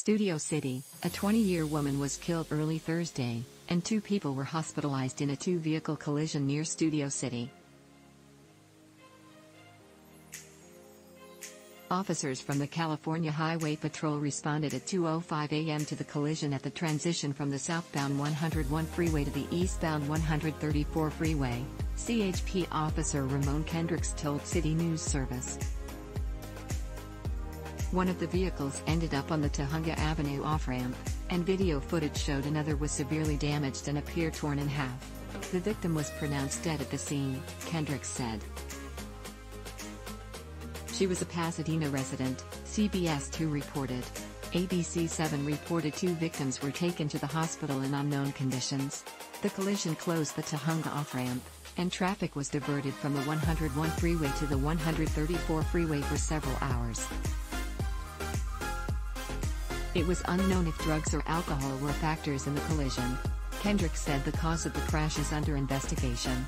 Studio City, a 20-year woman was killed early Thursday, and two people were hospitalized in a two-vehicle collision near Studio City. Officers from the California Highway Patrol responded at 2:05 a.m. to the collision at the transition from the southbound 101 Freeway to the eastbound 134 Freeway, CHP Officer Ramon Kendricks told City News Service. One of the vehicles ended up on the Tujunga Avenue off-ramp, and video footage showed another was severely damaged and appeared torn in half. The victim was pronounced dead at the scene, Kendricks said. She was a Pasadena resident, CBS2 reported. ABC7 reported two victims were taken to the hospital in unknown conditions. The collision closed the Tujunga off-ramp, and traffic was diverted from the 101 freeway to the 134 freeway for several hours. It was unknown if drugs or alcohol were factors in the collision. Kendrick said the cause of the crash is under investigation.